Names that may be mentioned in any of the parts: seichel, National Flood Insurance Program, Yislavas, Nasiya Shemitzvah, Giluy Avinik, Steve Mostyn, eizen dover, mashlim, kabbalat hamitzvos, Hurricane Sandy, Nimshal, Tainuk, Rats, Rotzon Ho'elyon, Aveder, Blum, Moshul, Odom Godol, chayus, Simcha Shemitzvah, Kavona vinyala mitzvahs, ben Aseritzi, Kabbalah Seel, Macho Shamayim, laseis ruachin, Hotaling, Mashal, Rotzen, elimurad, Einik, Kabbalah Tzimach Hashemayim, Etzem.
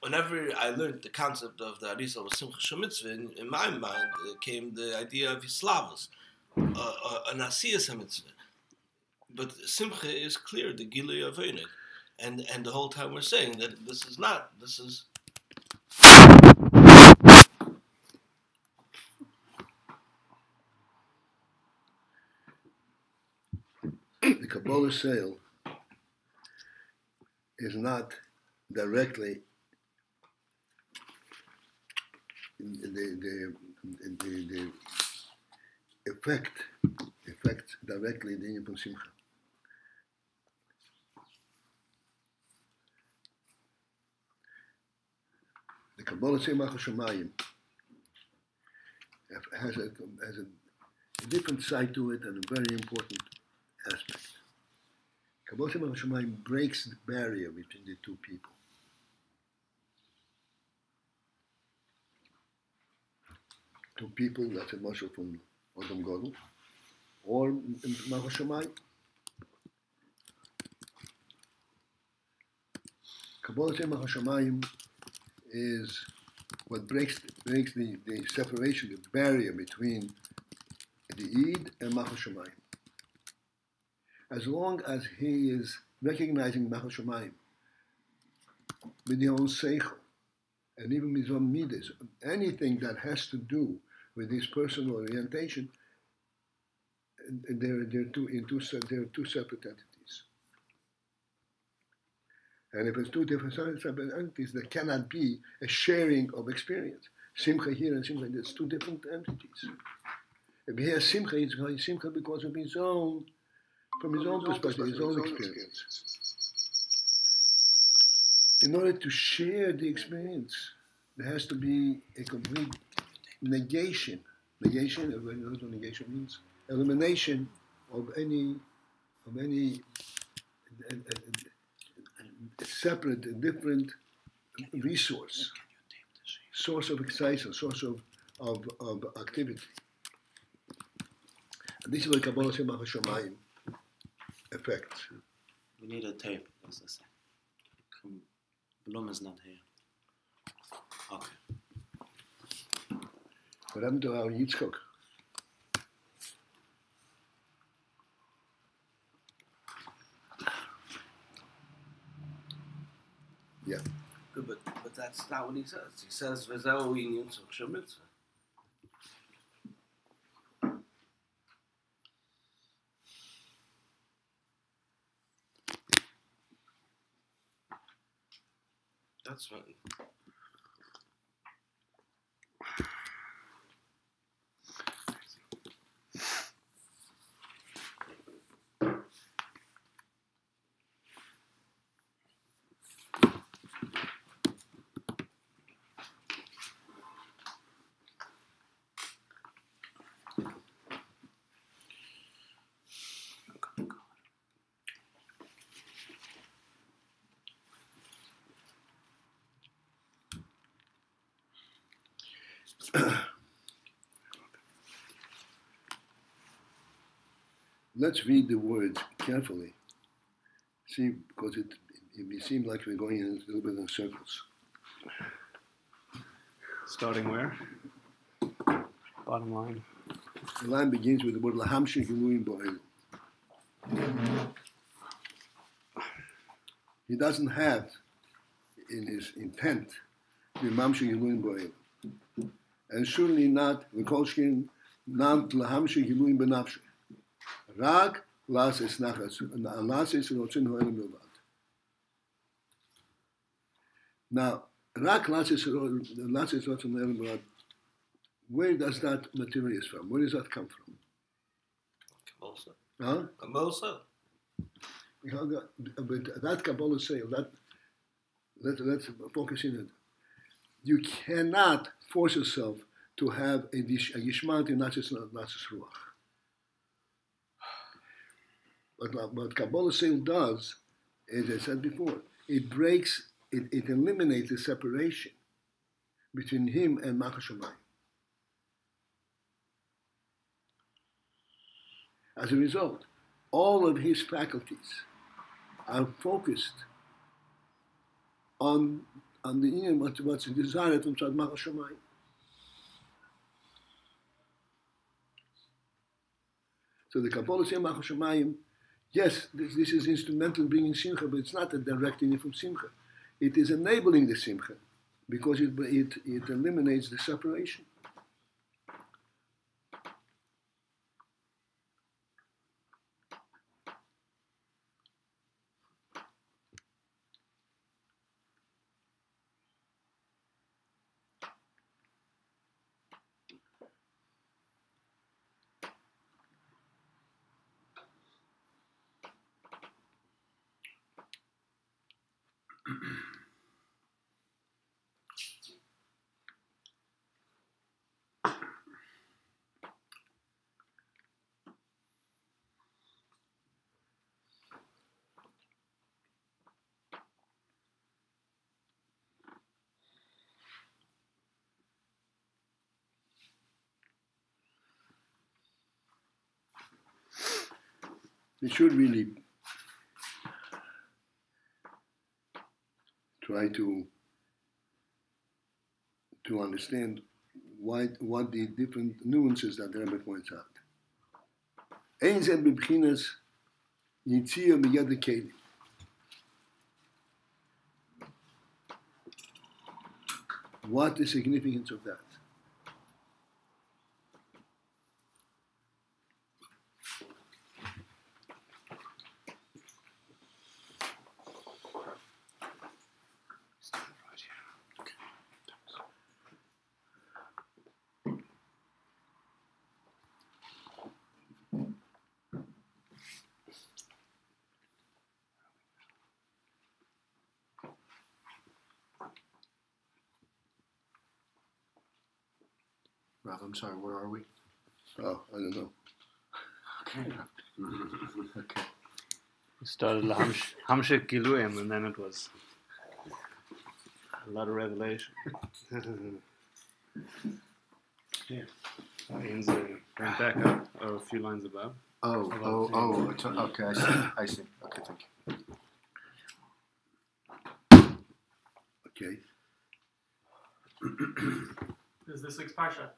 Whenever I learned the concept of the Arisa with Simcha Shemitzvah, in my mind came the idea of Yislavas, a Nasiya Shemitzvah. But Simcha is clear, the Giluy Avinik. And the whole time we're saying that this is not, this is... The Kabbalah Seel is not directly the effect directly the Inyan from Simcha. The Kabbalah Tzimach Hashemayim has a different side to it and a very important aspect. Kabbalah Tzimach Hashemayim breaks the barrier between the two people. Two people, that's a Mashal from Odom Godol, or Macho Shamayim. Kabbalah Tzimach Hashemayim is what breaks the separation, the barrier between the Yid and Macho Shamayim. As long as he is recognizing Macho Shamayim with his own seichel, and even his own midas, anything that has to do with his personal orientation, they're two separate entities. And if it's two different separate entities, there cannot be a sharing of experience. Simcha here and Simcha, it's two different entities. If he has Simcha, he's going Simcha because of his own, from his own perspective, his own experience. In order to share the experience, there has to be a complete negation. Negation, everybody knows what negation means. Elimination of any separate and different resource, source of excitation, source of activity. And this is what Kabbalah Tzimach Hashemayim affects. We need a tape. That's the same. Blum is not here. Okay. What happened to our Yitzchok? Yeah. Good, but that's not what he says. He says, "V'zeu Yitzchok Shemitzvah." That's right. Let's read the words carefully. See, because it may seem like we're going in a little bit in circles. Starting where? Bottom line. The line begins with the word lahamshik iluim ba'el. He doesn't have in his intent the mamshik iluim ba'el, and surely not the kolshkin nam lahamshik iluim benafshik. Rag, laseis ruachin elimurad. Now, rag, laseis ruachin elimurad. Where does that material is from? Where does that come from? Kabbalah. Kabbalah. But that Kabbalah Seel. Let's focus in it. You cannot force yourself to have a yishmat in laseis ruach. But what Kabbalah Seel does, as I said before, it eliminates the separation between him and Macho Shamayim. As a result, all of his faculties are focused on the inyan, what's desired from Tzad Macho Shamayim. So the Kabbalah Tzimach Hashemayim, yes, this is instrumental in bringing Simcha, but it's not a direct inyan from Simcha. It is enabling the Simcha, because it eliminates the separation. We should really try to understand what the different nuances that the Rebbe points out. What is the significance of that? I'm sorry, where are we? Oh, I don't know. Okay. Okay. We started Hamshik Giluim, and then it was a lot of revelation. Yeah. Went back up, or a few lines above. Okay, I see. Okay, thank you. Okay. This is this week's Parsha.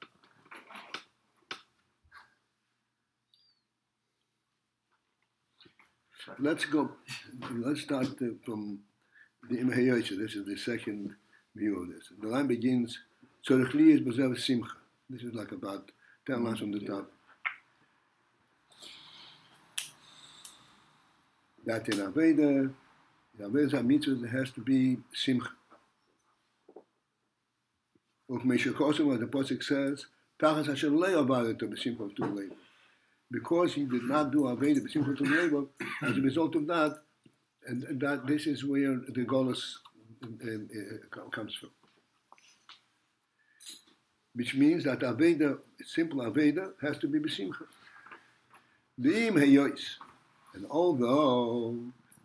Let's start from the Imhayotcha. This is the second view of this. The line begins, Tzorechli is Bazav Simcha. This is like about 10 lines on the top. That in Aveder, the Aveder mitzvah, there has to be Simcha. Of Meshachosum, as the Pasuk says, Tachas Asher Le'o Aveder to B'simcha to Le'o. Because he did not do aveda b'simcha to the neighbor, as a result of that, and that this is where the golus comes from. Which means that aveda, simple aveda, has to be b'simcha. V'im heyos, and although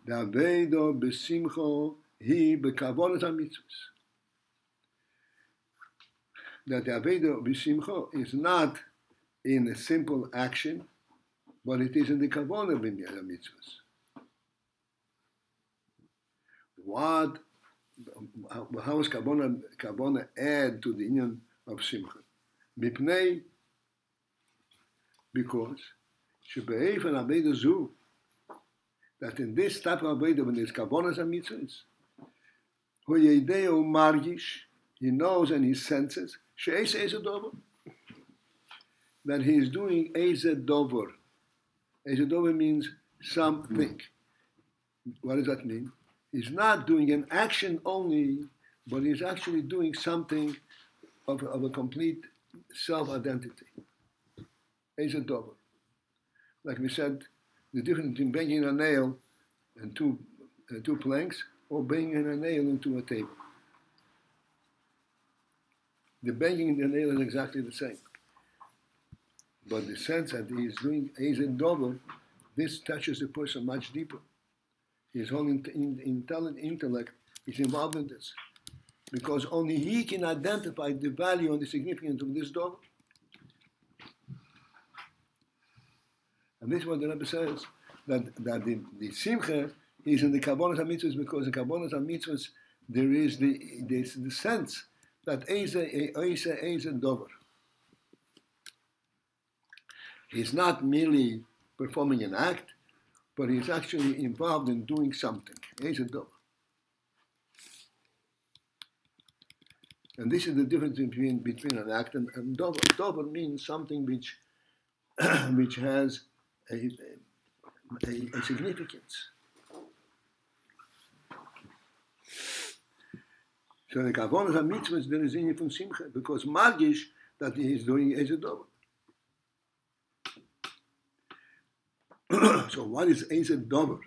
the aveda b'simcha he b'kavonas hamitzvos, that the aveda b'simcha is not in a simple action, but it is in the Kavona vinyala mitzvahs. What? How is Kavona add to the union of Simcha? Mipnei, because she behave an aveda zu, that in this type of aveda, when there's Kavonas and mitzvahs, who yeideo margish, he knows and he senses she is eizen dover, that he is doing eizen dover. Eizen dover means something. What does that mean? He's not doing an action only, but he's actually doing something of a complete self-identity. Eizen dover. Like we said, the difference between banging a nail and two planks, or banging a nail into a table. The banging the nail is exactly the same. But the sense that he is doing eizen dover, this touches the person much deeper. His whole intellect is involved in this. Because only he can identify the value and the significance of this dover. And this is what the Rebbe says, that the simcha is in the kabbalat hamitzvos, because the kabbalat hamitzvos there is the sense that eizen dover. He's not merely performing an act, but he's actually involved in doing something. Eizen dover. And this is the difference between an act and dover. Dover means something which which has a significance. So the kabbalat hamitzvos there is in simcha because margish that he is doing eizen dover. So what is eizen dover?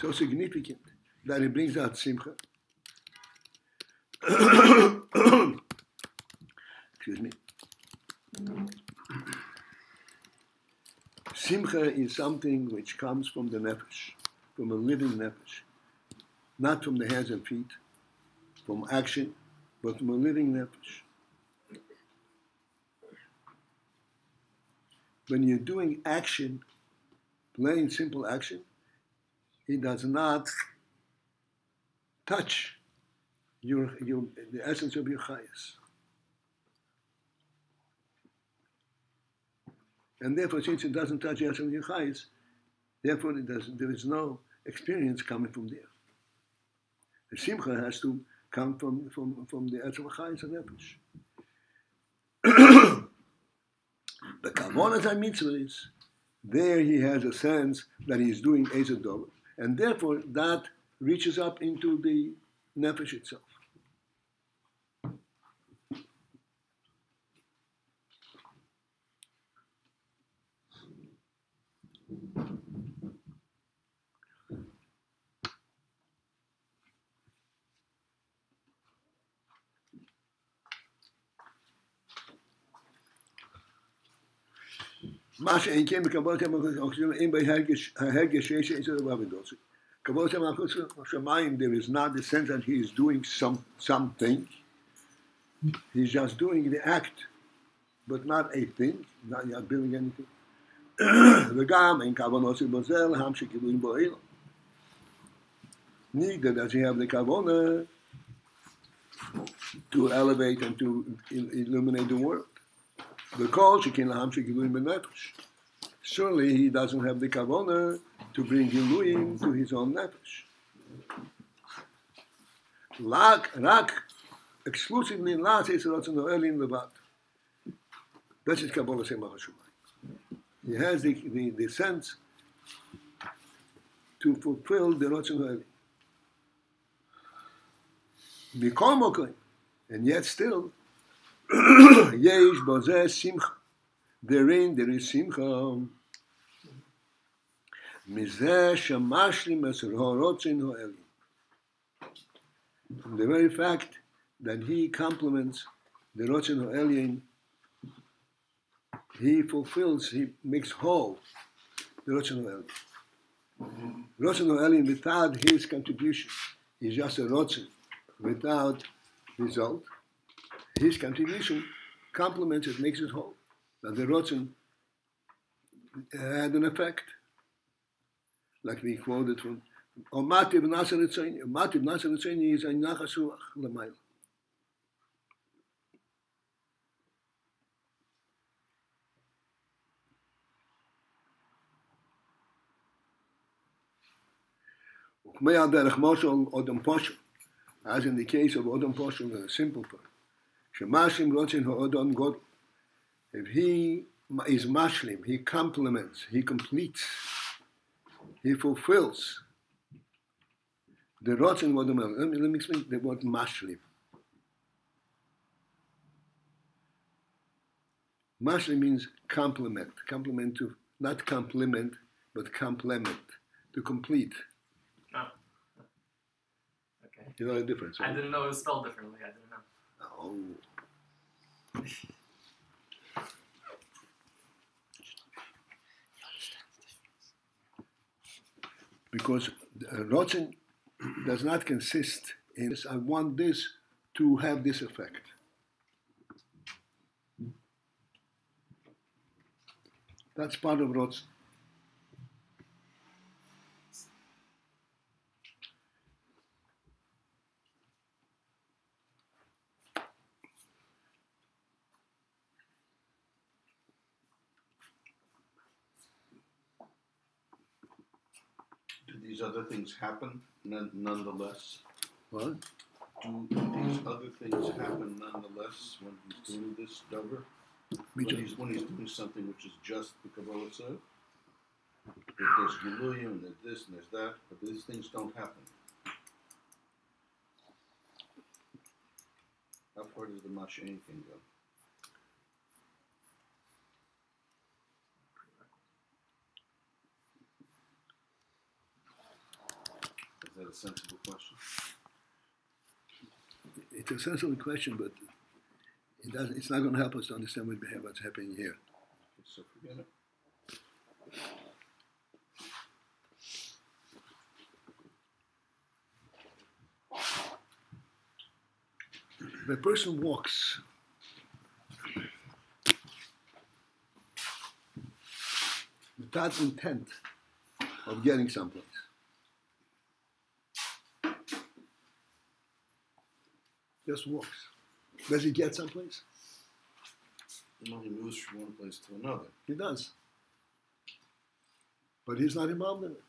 So significant that it brings out simcha. Excuse me. Simcha is something which comes from the nefesh, from a living nefesh, not from the hands and feet, from action, but from a living nefesh. When you're doing action, plain simple action, it does not touch the essence of your chayus. And therefore, since it doesn't touch the essence of your chayus, therefore there is no experience coming from there. The simcha has to come from the essence of chayus and nefesh. The Kavona mitzvahs, there he has a sense that he is doing eizen dover, and therefore that reaches up into the nefesh itself. Macho Shamayim Kabbalah Tzimach Hashemayim. There is not the sense that he is doing something. He's just doing the act, but not a thing. Not building anything. Neither does he have the kavana to elevate and to illuminate the world. Surely he doesn't have the kavona to bring Giluim to his own nefesh. Exclusively Rotzon Ho'elyon. That is Kabbalah Tzimach Hashemayim. He has the sense to fulfill the Rotzon Ho'elyon. And yet still, Yesh bozeh simcha. Therein there is simcha. Mizeh shemashlim es Rotzon Ho'elyon. From the very fact that he complements the Rotzon Ho'elyon, he fulfills, he makes whole the Rotzon Ho'elyon. Rotzon Ho'elyon without his contribution is just a rotzon without result. His contribution complements it, makes it whole. That the Rotzen had an effect, like we quoted from Omati ben Aseritzi. Omati ben Aseritzi is Oynag asuach lemayl. Ukmei derech Mashal Odom Godol, as in the case of Odom Godol, a simple person. If he is mashlim, he complements, he completes, he fulfills the Rotzon Ho'elyon. Let me explain the word mashlim. Mashlim means complement, complement to, not compliment, but complement, to complete. Oh. Okay. You know the difference, right? I didn't know it was spelled differently, I didn't know. Oh. Because Rotzen does not consist in this, I want this to have this effect. That's part of Rotzen. these other things happen nonetheless? What? Do these other things happen nonetheless when he's doing this dover? When he's doing something which is just the Kabbalah Seel? There's Giluy and there's this and there's that, but these things don't happen. How far does the Mashal thing go? Is that a sensible question? It's a sensible question, but it doesn't, it's not going to help us to understand what's happening here. Okay, so forget it. If a person walks without intent of getting someplace, just walks. Does he get someplace? No, he moves from one place to another. He does. But he's not involved in it.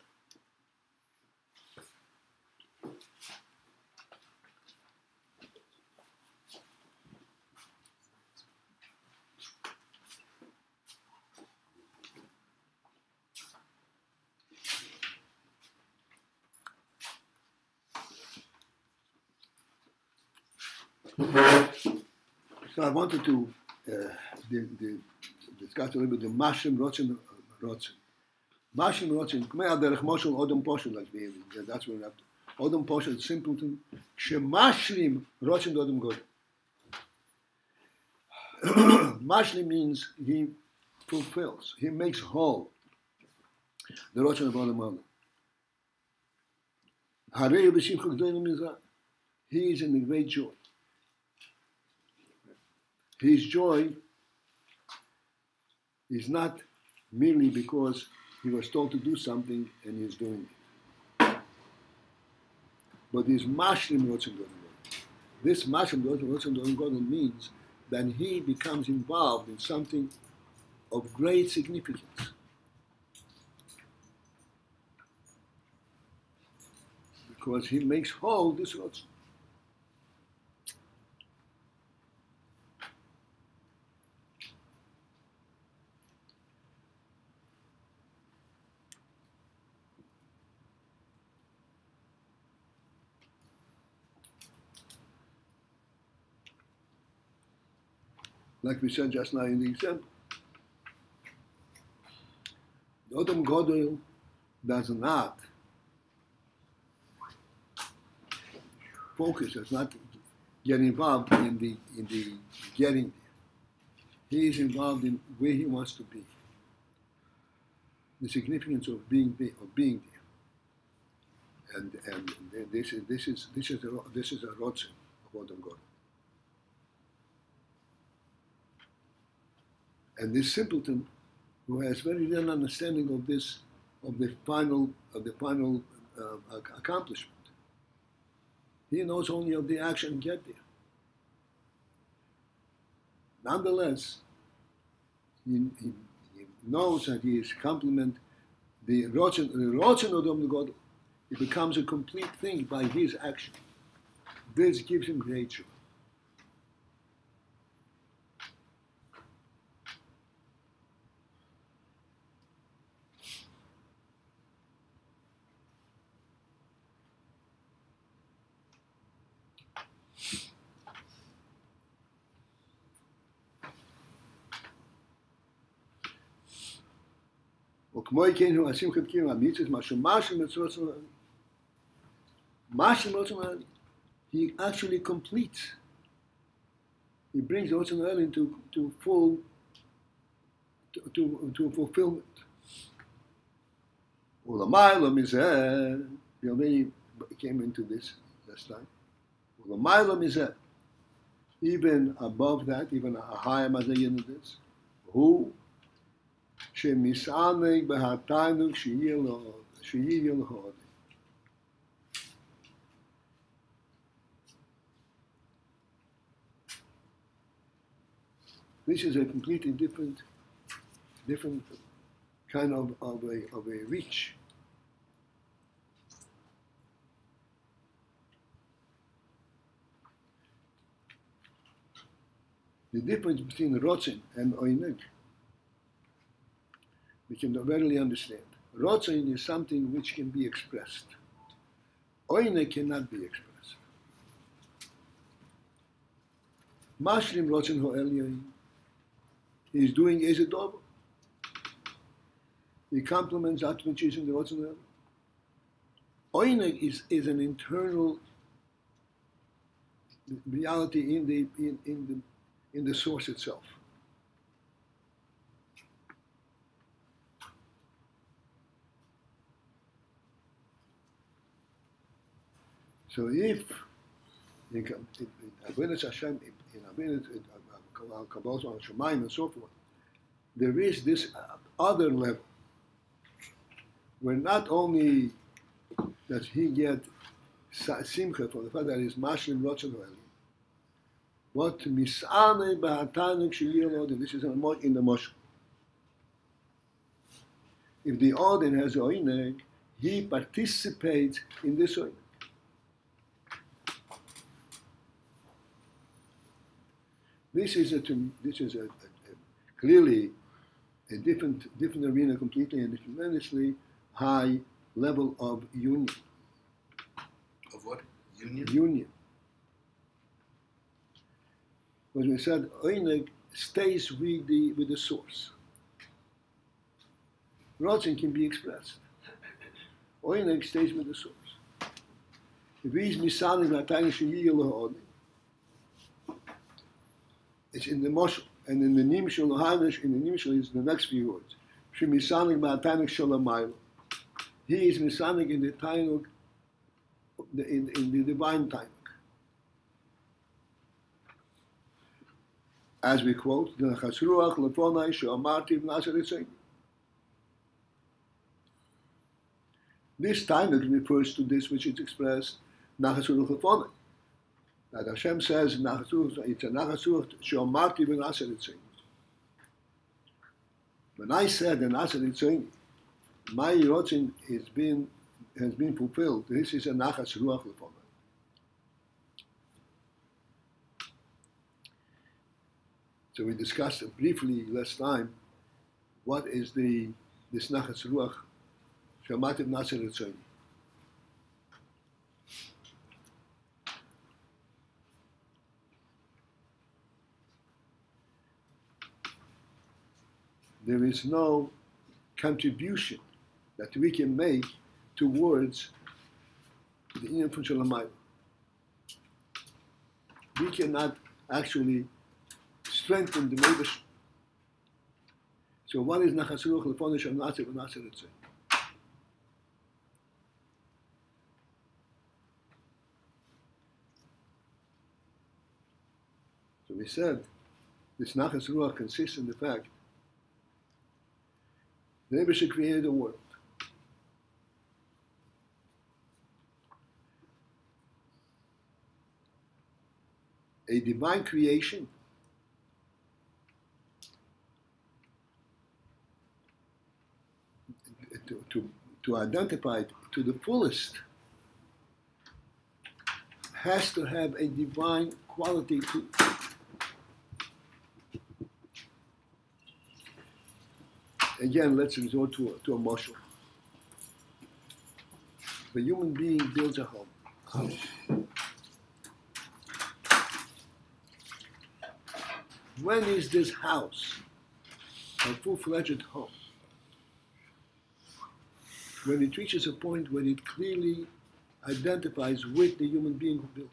So I wanted to discuss a little bit the mashlim, rotzen, rotzen. Mashlim, rotzen, k'mei aderech moshul, odom poshul, like we have, that's where we have to. Odom poshul, it's simple to shemashlim, rotzen, odom godol. Mashlim means he fulfills, he makes whole the rotzen of odom godol. Harei b'simcha g'dolim mizrah. He is in the great joy. His joy is not merely because he was told to do something and he's doing it. But his mashlim Rotzon Ho'elyon. This mashlim Rotzon Ho'elyon means that he becomes involved in something of great significance. Because he makes whole this Rotzon. Like we said just now in the example. The Odom Godol does not focus, does not get involved in the getting there. He is involved in where he wants to be. The significance of being there. And this is a Rotzen of Odom Godol. And this simpleton, who has very little understanding of this, of the final accomplishment, he knows only of the action get there. Nonetheless, he knows that he is complement the Rotzen Odom Godol. It becomes a complete thing by his action. This gives him great joy. He actually completes. He brings the Rotzon Ho'elyon to fulfillment. We already came into this last time. Even above that, even a higher mazayin than this. Who? This is a completely different kind of a reach. the difference between Rotzen and Oynag, we can readily understand. Rotzen is something which can be expressed. Oynag cannot be expressed. Mashlim Rotzon Ho'elyon, he is doing eizen dover. He complements that which is in the Rotzon Ho'elyon. Oynag is an internal reality in the source itself. So if in Kabbalah Macho Shamayim and so forth, there is this other level where not only does he get simcha for the fact that he's mashlim Rotzon Ho'elyon, what misane b'hatanuk sheyilod, this is in the Mashal. If the Odin has Oynag, he participates in this Oynag. This is clearly a different arena completely, and a tremendously high level of union. Of what? Union? Union. When we said Einik stays with the source. Rotzen can be expressed. Einik stays with the source. If he's misalim ha'tainuk sheyilod, it's in the Mashal, and in the Nimshal Hamish, in the Nimshal is the next few words. She misanik ba'tainuk shalamayim. He is misanik in the Tainuk, in the divine Tainuk. As we quote, the laseis ruachin lefonai she'amarti ben Aseritzi. This Tainuk refers to this which is expressed laseis ruachin lefonai. That Hashem says, it's a nachasur she'amarti ben Aseritzi. When I said an Aseritzi, my rotzin has been fulfilled. This is a nachas ruach lefonai. So we discussed briefly last time what is this nachas ruach shemativ nachas ritzoni. There is no contribution that we can make towards the inyan of Shalamayim. We cannot actually strengthen the nefesh. So what is nachas ruach lefonai she'amarti ben Aseritzi? So we said this nachas ruach consists in the fact the nefesh created the world. A divine creation to identify it to the fullest has to have a divine quality to it. Again, let's resort to a mashal. The human being builds a house. When is this house a full-fledged home? When it reaches a point where it clearly identifies with the human being who built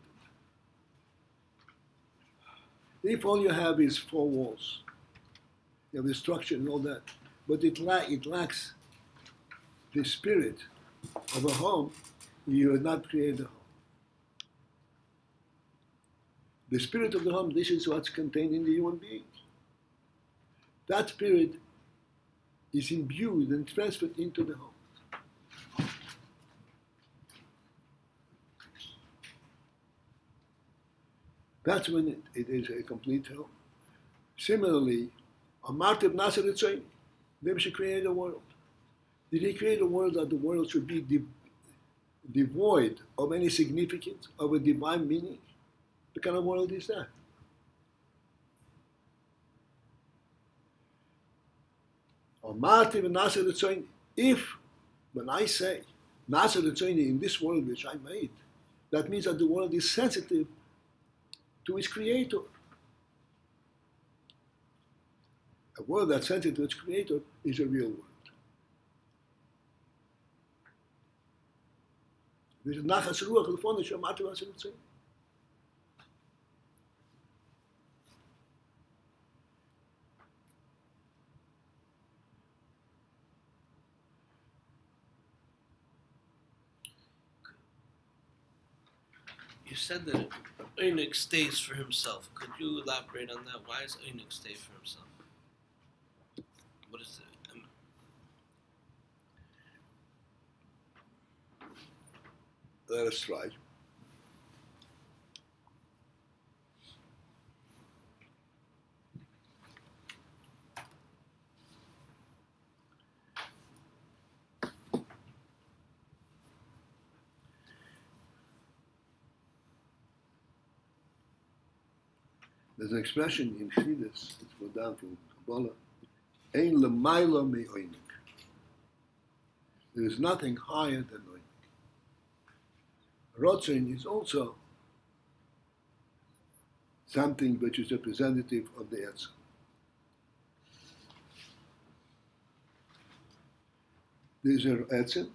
it. If all you have is four walls, you have the structure and all that, but it lacks the spirit of a home, you have not created a home. The spirit of the home, this is what's contained in the human being. That spirit is imbued and transferred into the home. That's when it is a complete home. Similarly, Amarti ben Aseritzi, Nefesh created a world. Did he create a world that the world should be devoid of any significance, of a divine meaning? What kind of world is that? If, when I say, in this world which I made, that means that the world is sensitive to its creator. A world that's sensitive to its creator is a real world. This is nachas ruach l'fon Hashem Macho Aseritzi. You said that Einik stays for himself. Could you elaborate on that? Why does Einik stay for himself? What is it? Let us try. There's an expression in Chidus, it's brought down from Kabbalah, Ein Lemaila Me Oynag. There is nothing higher than Oynag. Rotzen is also something which is representative of the Etzem. There is an Etzem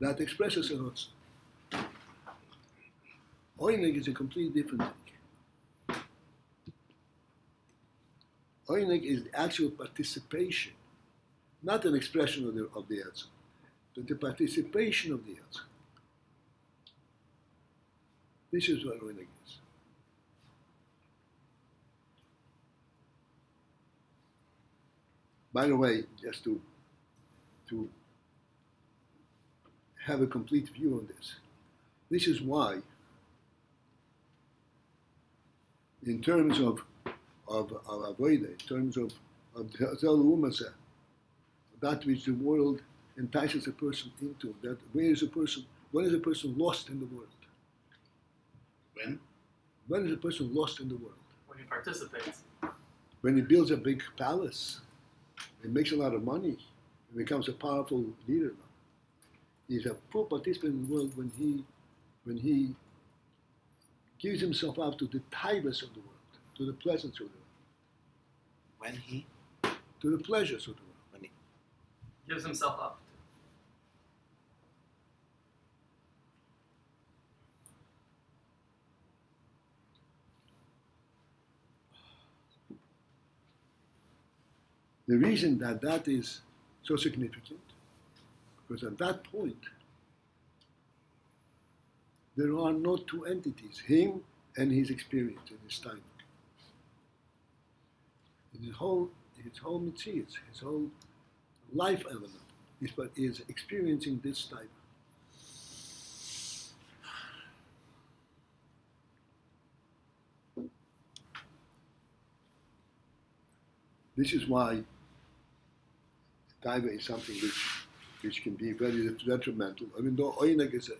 that expresses a Rotzen. Oynag is a completely different thing. Oynag is the actual participation, not an expression of the Etzem, but the participation of the Etzem. This is what Oynag is. By the way, just to have a complete view on this, this is why, in terms of Aveder, in terms of tell the woman that which the world entices a person into, that where is a person, when is a person lost in the world? When is a person lost in the world? When he participates. When he builds a big palace, he makes a lot of money, he becomes a powerful leader. He's a poor participant in the world when he gives himself up to the tivus of the world, to the pleasance of the world. When he? To the pleasures of the world. When he gives himself up. The reason that is so significant, because at that point, there are no two entities, him and his experience in his time. His whole mitzvahs, his whole life element is experiencing this type. This is why taiva is something which can be very detrimental. I mean, though Oynag is a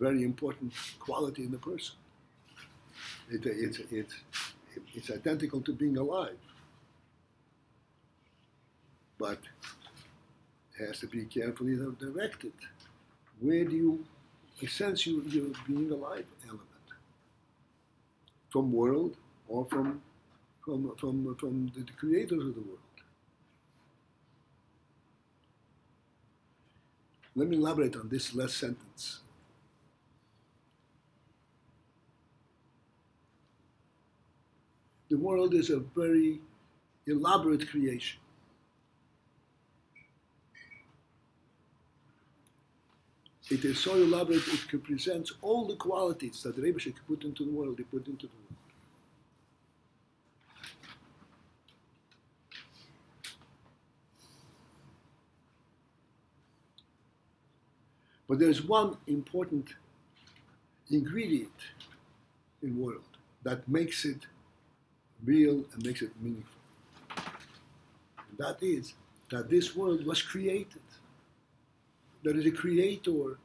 very important quality in the person. It's identical to being alive, but it has to be carefully directed. Where do you sense your being alive element? From world or from the creators of the world? Let me elaborate on this last sentence. The world is a very elaborate creation. It is so elaborate, it represents all the qualities that the Rebbe should put into the world, he put into the world. But there is one important ingredient in the world that makes it real and makes it meaningful. And that is that this world was created. There is a creator to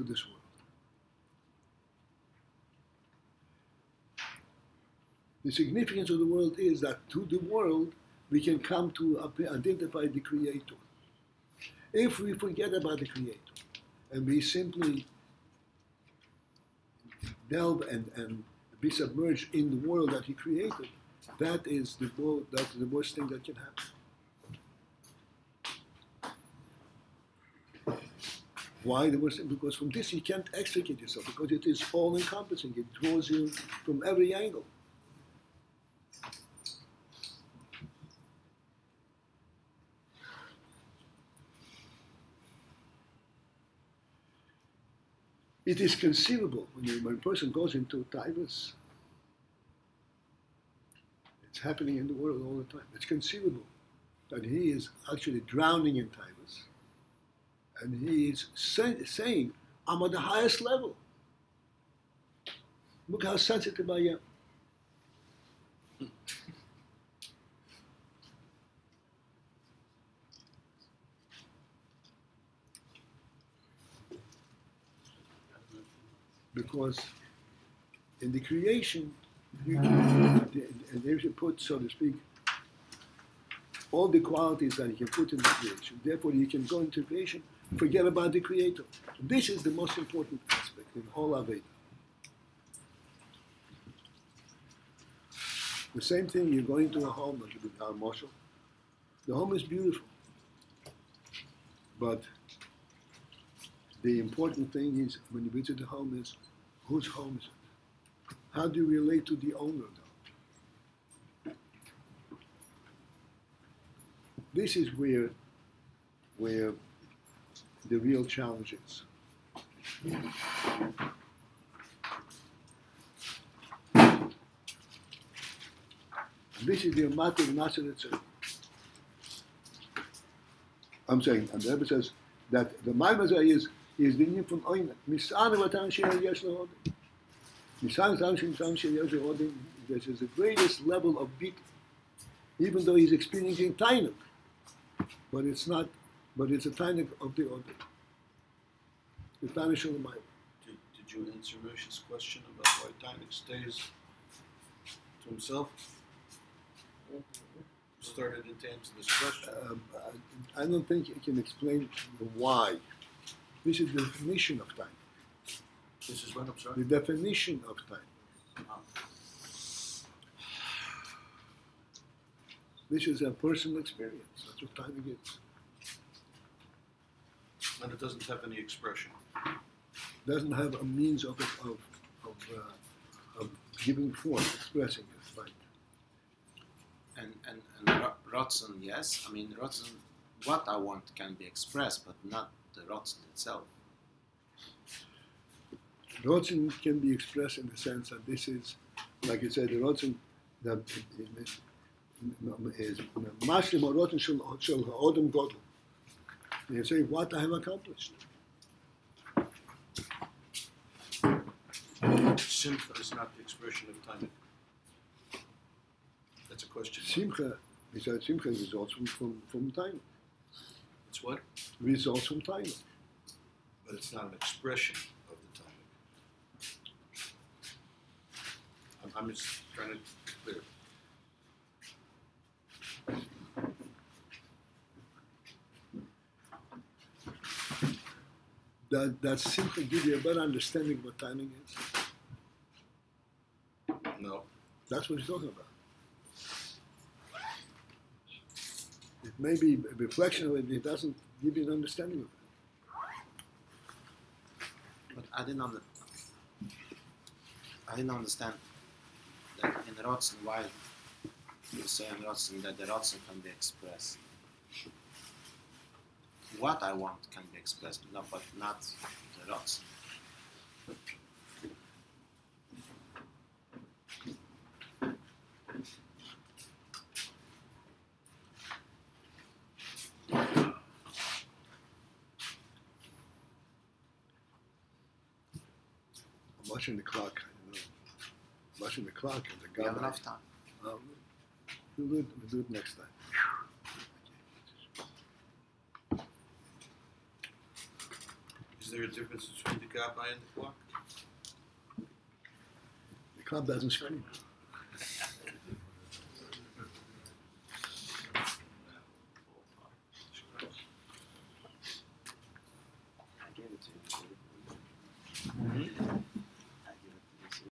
this world. The significance of the world is that to the world we can come to identify the Creator. If we forget about the Creator and we simply delve and be submerged in the world that He created, that is the worst thing that can happen. Why the worst? Because from this you can't extricate yourself, because it is all-encompassing. It draws you from every angle. It is conceivable when a person goes into tivus. It's happening in the world all the time. It's conceivable that he is actually drowning in tivus. And he is saying, I'm at the highest level. Look how sensitive I am. Because in the creation, you put, so to speak, all the qualities that you can put in the creation. Therefore, you can go into creation, forget about the Creator. This is the most important aspect in all Aveda. The same thing, you go into a home, like with our Mashal. The home is beautiful. But the important thing is, when you visit the home, is whose home is it? How do you relate to the owner of the home? This is where the real challenge is. This is the Macho Shamayim. I'm saying, and the Rebbe says that the Maimazai is the name from Oynag. This is the greatest level of beat, even though he's experiencing Tainuk. But it's not. But it's a Tainuk of the Odom. The Tainuk of the Maim. Did you answer Rish's question about why Tainuk stays to himself? Started to answer this question. I don't think you can explain the why. This is the definition of Tainuk. This is what I'm sorry? The definition of Tainuk. Ah. This is a personal experience. That's what Tainuk is. And it doesn't have any expression. Doesn't have a means of giving form, expressing it, right? And Rotzen, yes. I mean, Rotzen, what I want can be expressed, but not the Rotzen itself. Rotzen can be expressed in the sense that this is, like you said, the Rotzen that is mashlim or Rotzen shel Odom Godol. You say, what I have accomplished. Simcha is not the expression of time. That's a question. Simcha, besides Simcha, results from time. It's what? Results from time. But it's not an expression of the time. I'm just trying to be clear. That simply gives you a better understanding of what timing is. No. That's what he's talking about. It may be a reflection of it, it doesn't give you an understanding of it. But I didn't understand that in Rotzen, why you say in Rotzen that the Rotzen can be expressed. What I want can be expressed, no, but not the Rats. I'm watching the clock. I know. I'm watching the clock and the guy. We have enough time. We'll do it next time. Is there a difference between the Kabbalah and the clock? The clock doesn't scream.